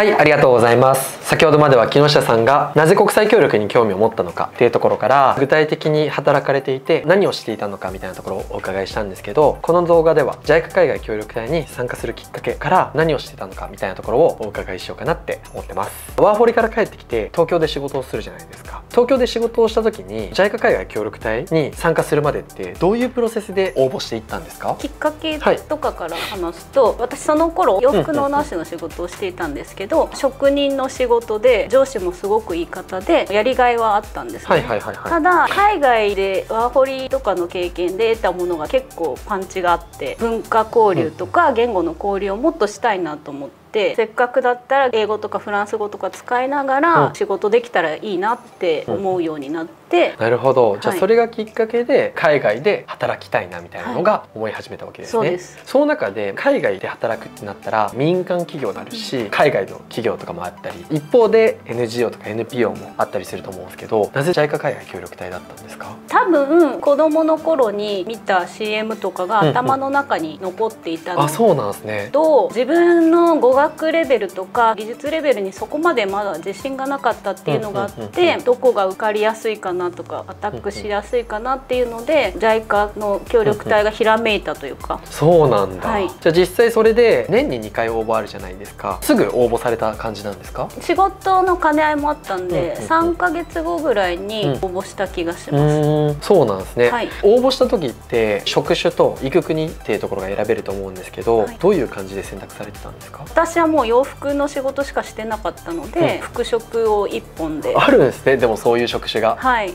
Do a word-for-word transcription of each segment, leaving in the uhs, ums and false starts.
はい、ありがとうございます。先ほどまでは木下さんがなぜ国際協力に興味を持ったのかっていうところから具体的に働かれていて何をしていたのかみたいなところをお伺いしたんですけど、この動画では ジャイカ 海外協力隊に参加するきっかけから何をしてたのかみたいなところをお伺いしようかなって思ってます。ワーホリから帰ってきて東京で仕事をするじゃないですか。東京で仕事をした時に ジャイカ 海外協力隊に参加するまでってどういうプロセスで応募していったんですか？きっかけとかから話すと、はい、私その頃洋服のオーナーシの仕事をしていたんですけど職人の仕事で上司もすごくいい方でやりがいはあったんですね。ただ海外でワーホリとかの経験で得たものが結構パンチがあって、文化交流とか言語の交流をもっとしたいなと思って。せっかくだったら英語とかフランス語とか使いながら仕事できたらいいなって思うようになって、うん、なるほど。じゃあそれがきっかけで海外で働きたいなみたいなのが思い始めたわけですね。はい、そうです。その中で海外で働くってなったら民間企業であるし海外の企業とかもあったり一方で エヌジーオー とか エヌピーオー もあったりすると思うんですけど、なぜ ジャイカ 海外協力隊だったんですか？多分子供の頃に見た シーエム とかが頭の中に残っていたのと自分の語学科学レベルとか技術レベルにそこまでまだ自信がなかったっていうのがあって、どこが受かりやすいかなとかアタックしやすいかなっていうので ジャイカ の協力隊がひらめいたというか。そうなんだ、はい、じゃあ実際それで年ににかい応募あるじゃないですか。すぐ応募された感じなんですか？仕事の兼ね合いもあったんでさんかげつごぐらいに応募した気がします。うん、そうなんですね、はい、応募した時って職種と行く国っていうところが選べると思うんですけど、はい、どういう感じで選択されてたんですか？私はもう洋服の仕事しかしてなかったので、うん、服飾をいっぽんで。あるんですね、でもそういう職種が。はい、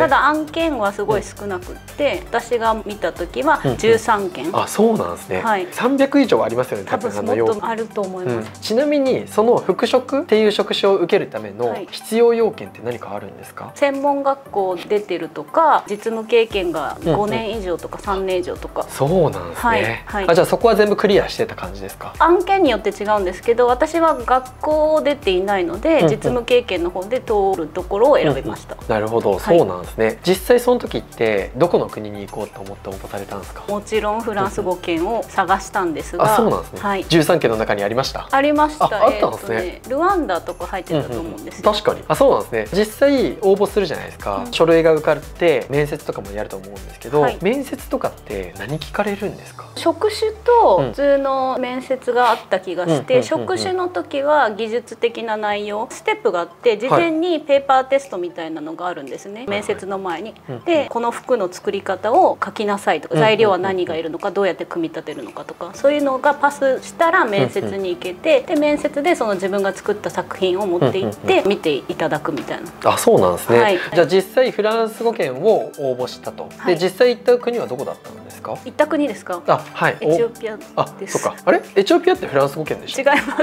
ただ案件はすごい少なくって、うん、私が見た時はじゅうさんけん、うんうん、あ、そうなんですね、はい、さんびゃくいじょうありますよね多分。もっとあると思います、うん、ちなみにその服飾っていう職種を受けるための必要要件って何かあるんですか？はい、専門学校出てるとか実務経験がごねんいじょうとかさんねんいじょうとか、うん、うん、そうなんですね、はいはい。じゃあそこは全部クリアしてた感じですか？案件によって違うんですけど、私は学校を出ていないので、うん、うん、実務経験の方で通るところを選びました。うん、うん、なるほど、はい、そうなんですね。実際その時ってどこの国に行こうと思って応募されたんですか？もちろんフランスごけんを探したんですが、うん、うん、あ、そうなんですね、はい、じゅうさんけんの中にありました。ありました。あ, あったんですね。えーとね、ルワンダとか入ってたと思うんですよ。うん、うん、確かに。あ、そうなんですね。実際応募するじゃないですか。うん、書類が受かって面接とかもやると思うんですけど、はい、面接とかって何聞かれるんですか？職種と普通の面接があった気がして、職種の時は技術的な内容ステップがあって事前にペーパーテストみたいなのがあるんですね、はい、面接の前に。でこの服の作り方を書きなさいとか、材料は何がいるのかどうやって組み立てるのかとか、そういうのがパスしたら面接に行けて、で面接でその自分が作った作品を持って行って見ていただくみたいな。あ、そうなんですね、はい、じゃあ実際フランスごけんを応募したと。で実際行った国はどこだったんですか？行った国ですか？あ、はい、エチオピアです。あ、そっか。あれ？エチオピアってフランスごけんでしょ？違いま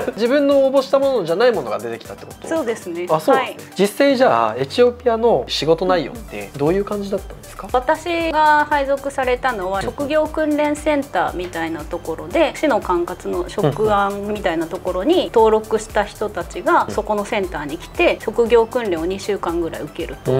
す自分の応募したものじゃないものが出てきたってこと？そうですね。あ、そうなんですね、はい、実際じゃあエチオピアの仕事内容ってどういう感じだったんですか？私が配属されたのは職業訓練センターみたいなところで、市の管轄の職案みたいなところに登録した人たちがそこのセンターに来て職業訓練をにしゅうかんぐらい受けると。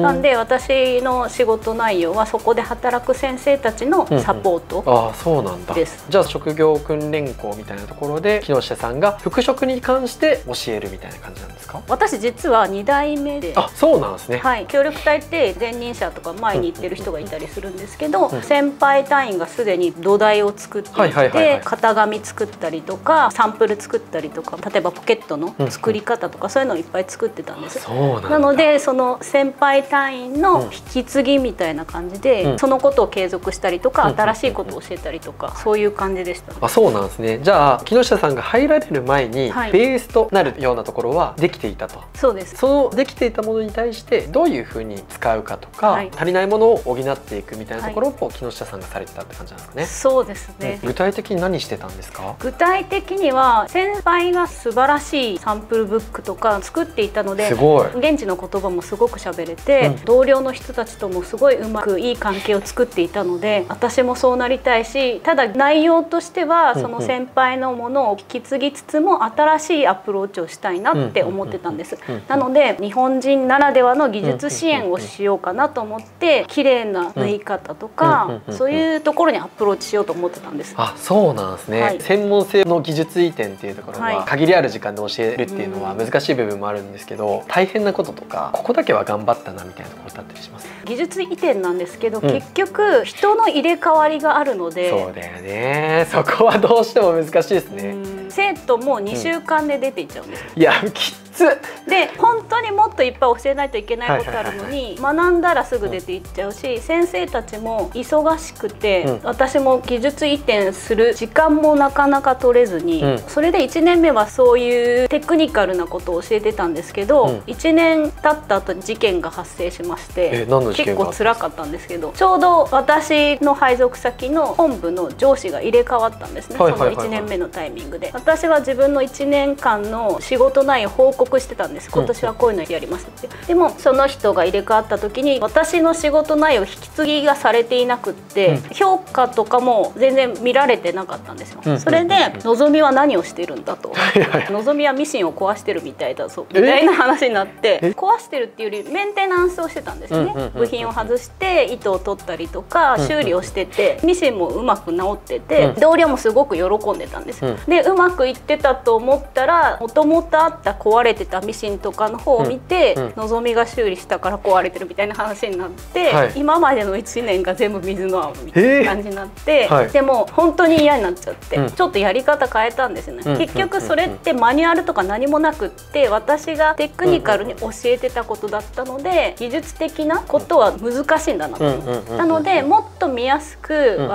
なんで私の仕事内容はそこで働く先生たちのサポートです。うん、うん、あ、そうなんだ。じゃあ職業訓練校みたいなところで木下さんが服飾に関して教えるみたいな感じなんですか？私実はにだいめで。あ、そうなんですね、はい、協力隊って前任者とか前に行ってる人がいたりするんですけど、うん、先輩隊員がすでに土台を作っていて型紙作ったりとかサンプル作ったりとか、例えばポケットの作り方とか、うん、そういうのをいっぱい作ってたんです。なのでその先輩隊員の引き継ぎみたいな感じで、うん、そのことを継続したりとか新しいことを教えたりとか、そういう感じでした。あ、そうなんですね。じゃあ木下さんが入られる前に、はい、ベースとなるようなところはできていたと。そうです。そのできていたものに対してどういうふうに使うかとか、はい、足りないものを補っていくみたいなところを木下さんがされてたって感じなんですかね。はい、そうですね、うん、具体的に何してたんですか？具体的には先輩が素晴らしいサンプルブックとか作っていたので、すごい現地の言葉もすごく喋れて、うん、同僚の人たちともすごいうまくいい関係を作ってっていたので、私もそうなりたいし、ただ内容としてはその先輩のものを引き継ぎつつも新しいアプローチをしたいなって思ってたんです。なので日本人ならではの技術支援をしようかなと思って、綺麗な縫い方とかそういうところにアプローチしようと思ってたんです。あ、そうなんですね、はい、専門性の技術移転っていうところは限りある時間で教えるっていうのは難しい部分もあるんですけど、大変なこととかここだけは頑張ったなみたいなところだったりします。技術移転なんですけど、うん、結局人の入れ替わりがあるので、そうだよね、そこはどうしても難しいですね。生徒もにしゅうかんで出ていっちゃうんです、うん、いやきつで、本当にもっといっぱい教えないといけないことあるのに、学んだらすぐ出ていっちゃうし、うん、先生たちも忙しくて、うん、私も技術移転する時間もなかなか取れずに、うん、それでいちねんめはそういうテクニカルなことを教えてたんですけど、うん、いちねん経った後に事件が発生しまして、結構辛かったんですけど、ちょうど私の配属先の本部の上司が入れ替わったんですね、そのいちねんめのタイミングで。私は自分のいちねんかんの仕事内容を報告してたんです。今年はこういうのやりますって。でもその人が入れ替わった時に私の仕事内容引き継ぎがされていなくって、評価とかも全然見られてなかったんですよ。それで「のぞみは何をしてるんだ」と「のぞみはミシンを壊してるみたいだぞ」みたいな話になって、壊してるっていうよりメンテナンスをしてたんですよね。部品を外して糸を取ったりとか修理をしてて、ミシンもうまく直ってて、同僚もすごく喜んでたんですよ。でうまくいってたと思ったら、もともとあった壊れてたミシンとかの方を見て、うんうん、のぞみが修理したから壊れてるみたいな話になって、はい、今までのいちねんが全部水の泡みたいな感じになって、えーはい、でも本当に嫌になっちゃって、うん、ちょっとやり方変えたんですよね。結局それってマニュアルとか何もなくって、私がテクニカルに教えてたことだったので、技術的なことは難しいんだなと思って、なのでもっと見やすく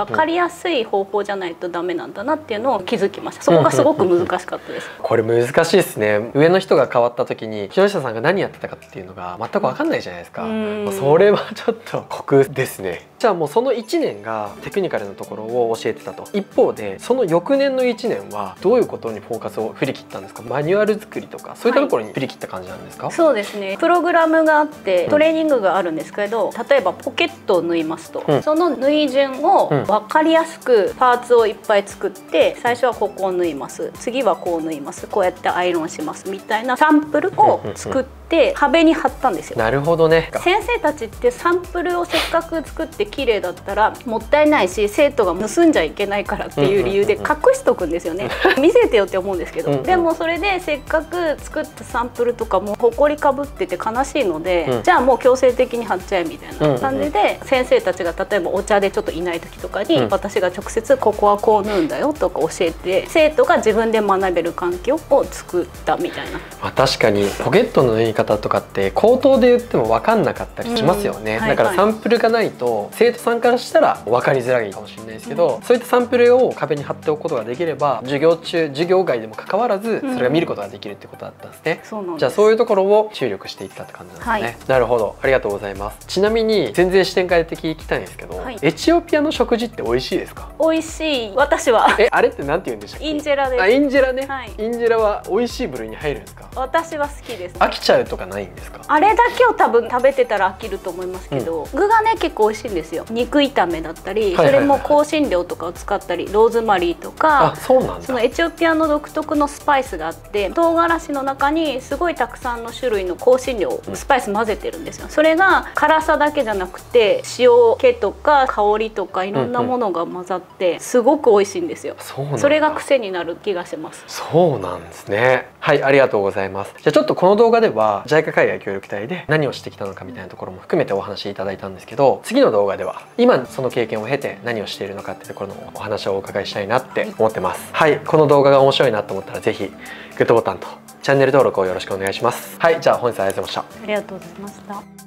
分かりやすい方法じゃないとダメなんだなっていうのを気づきました。そこがすごく難しかったです。これ難しいですね。上の人が変わった時に広下さんが何やってたかっていうのが全く分かんないじゃないですか。それはちょっと酷ですね。じゃあもうそのいちねんがテクニカルなところを教えてたと。一方でその翌年のいちねんはどういうことにフォーカスを振り切ったんですか？マニュアル作りとかそういったところに振り切った感じなんですか？はい、そうですね。プログラムがあってトレーニングがあるんですけど、例えばポケットを縫いますと、うん、その縫い順を分かりやすくパーツをいっぱい作って、最初はここを縫います、次はこう縫います、こうやってアイロンしますみたいなサンプルを作って壁に貼ったんですよ。なるほどね。先生たちってサンプルをせっかく作って綺麗だったらもったいないし、生徒が盗んじゃいけないからっていう理由で隠しとくんですよね。見せてよって思うんですけど、うん、うん、でもそれでせっかく作ったサンプルとかもほこりかぶってて悲しいので、うん、じゃあもう強制的に貼っちゃえみたいな感じで、先生たちが例えばお茶でちょっといない時とかに、うん、私が直接ここはこう縫うんだよとか教えて、生徒が自分で学べる環境を作ったみたいな。まあ確かにポケットの縫い方とかって口頭で言っても分かんなかったりしますよね。だからサンプルがないと生徒さんからしたら分かりづらいかもしれないですけど、うん、そういったサンプルを壁に貼っておくことができれば、授業中授業外でもかかわらずそれが見ることができるってことだったんですね。うん、じゃあそういうところを注力していったって感じなんですね。はい、なるほど、ありがとうございます。ちなみに全然視点変えて聞きたいんですけど、はい、エチオピアの食事って美味しいですか？美味しい、私はえあれってなんて言うんでしたっけ？インジェラです。あ、インジェラね、はい、インジェラは美味しい部類に入るんですか？私は好きです。飽きちゃうとかないんですか？あれだけを多分食べてたら飽きると思いますけど、うん、具がね結構美味しいんですよ。肉炒めだったり、それも香辛料とかを使ったり、ローズマリーとか、あ、そうなんだ。そのエチオピアの独特のスパイスがあって、唐辛子の中にすごいたくさんの種類の香辛料、スパイス混ぜてるんですよ。それが辛さだけじゃなくて塩気とか香りとかいろんなものが混ざってすごく美味しいんですよ。うん、うん、それが癖になる気がします。そうなんですね。はい、ありがとうございます。じゃあちょっとこの動画ではジャイカ 海外協力隊で何をしてきたのかみたいなところも含めてお話しいただいたんですけど、次の動画では今その経験を経て何をしているのかっていうところのお話をお伺いしたいなって思ってます。はい、はい、この動画が面白いなと思ったら是非グッドボタンとチャンネル登録をよろしくお願いします。はい、じゃあ本日はありがとうございました。ありがとうございました。